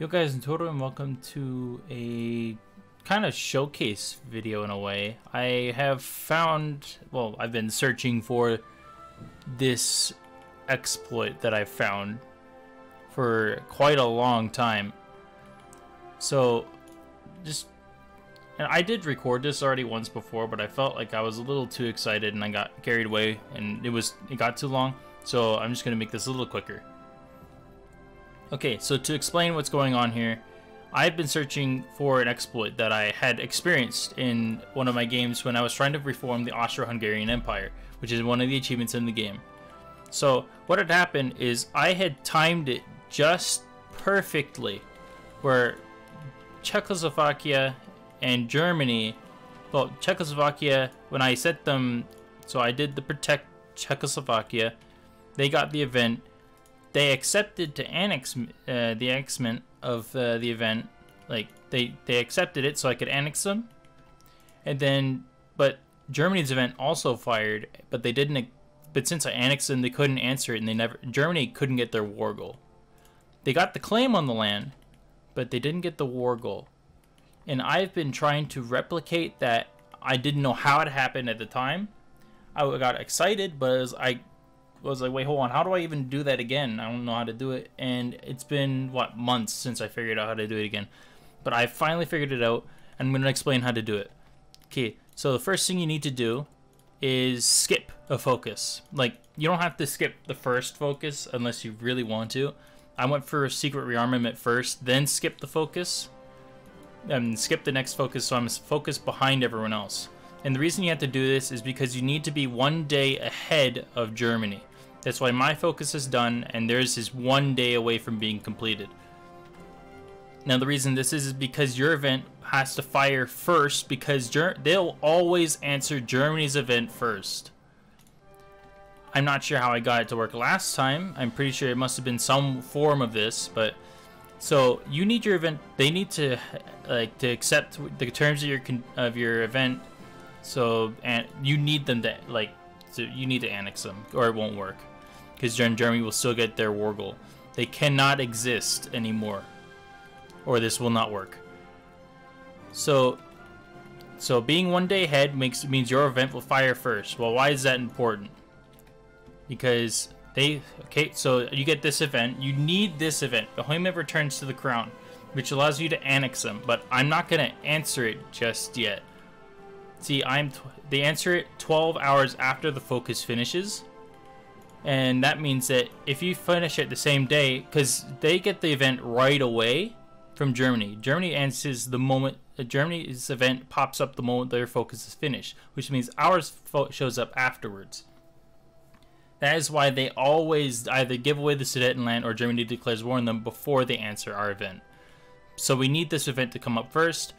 Yo guys, I'm Tooru and welcome to a kind of showcase video in a way. I have found, well, I've been searching for this exploit that I found for quite a long time. So, and I did record this already once before, but I felt like I was a little too excited and I got carried away and it got too long. So I'm just gonna make this a little quicker. Okay, so to explain what's going on here, I've been searching for an exploit that I had experienced in one of my games when I was trying to reform the Austro-Hungarian Empire, which is one of the achievements in the game. So what had happened is I had timed it just perfectly, where Czechoslovakia and Germany, well, Czechoslovakia, when I set them, so I did the protect Czechoslovakia, they got the event. They accepted to annex the annexment of the event, like they accepted it so I could annex them, and then but Germany's event also fired, but they didn't. But since I annexed them, they couldn't answer it, and Germany couldn't get their war goal. They got the claim on the land, but they didn't get the war goal. And I've been trying to replicate that. I didn't know how it happened at the time. I got excited, but as I was like, wait, hold on, how do I even do that again? I don't know how to do it, and it's been, what, months since I figured out how to do it again. But I finally figured it out, and I'm going to explain how to do it. Okay, so the first thing you need to do is skip a focus. Like, you don't have to skip the first focus unless you really want to. I went for secret rearmament first, then skip the focus, and skip the next focus, so I'm focused behind everyone else. And the reason you have to do this is because you need to be one day ahead of Germany. That's why my focus is done, and theirs is one day away from being completed. Now the reason this is because your event has to fire first, because they'll always answer Germany's event first. I'm not sure how I got it to work last time. I'm pretty sure it must have been some form of this, but so you need your event. They need to like to accept the terms of your event. So and you need them to like. So you need to annex them, or it won't work, because Germany will still get their war goal. They cannot exist anymore, or this will not work. So being one day ahead means your event will fire first. Well, why is that important? Because so you get this event. You need this event. Bohemian returns to the crown, which allows you to annex them. But I'm not gonna answer it just yet. See, they answer it 12 hours after the focus finishes, and that means that if you finish it the same day, because they get the event right away from Germany. Germany answers the moment Germany's event pops up the moment their focus is finished, which means ours shows up afterwards. That is why they always either give away the Sudetenland or Germany declares war on them before they answer our event. So we need this event to come up first.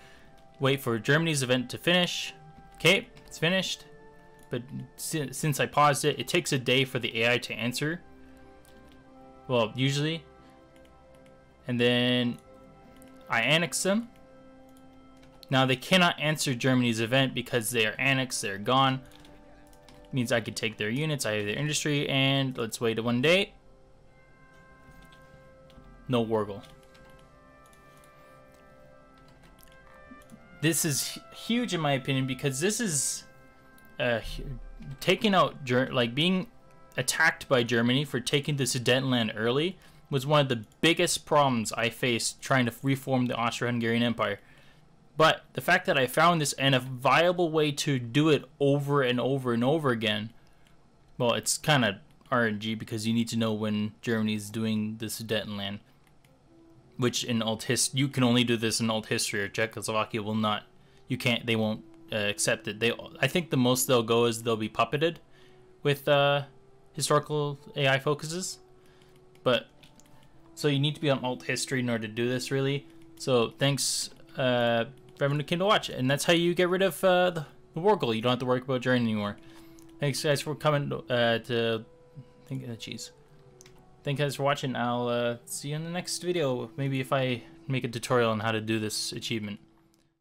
Wait for Germany's event to finish. Okay, it's finished, but since I paused it, it takes a day for the AI to answer. Well, usually. And then I annex them. Now they cannot answer Germany's event because they are annexed, they're gone. It means I could take their units, I have their industry, and let's wait one day. No war goal. This is huge in my opinion, because this is taking out, like being attacked by Germany for taking the Sudetenland early was one of the biggest problems I faced trying to reform the Austro-Hungarian Empire. But the fact that I found this and a viable way to do it over and over and over again, well, it's kind of RNG because you need to know when Germany's doing the Sudetenland. Which in alt history, you can only do this in alt history, or Czechoslovakia will not. You can't. They won't accept it. I think the most they'll go is they'll be puppeted with historical AI focuses. But so you need to be on alt history in order to do this, really. So thanks for everyone who came to watch, and that's how you get rid of the war goal. You don't have to worry about Germany anymore. Thanks guys for coming to think of the cheese. Thank you guys for watching. I'll see you in the next video, maybe if I make a tutorial on how to do this achievement.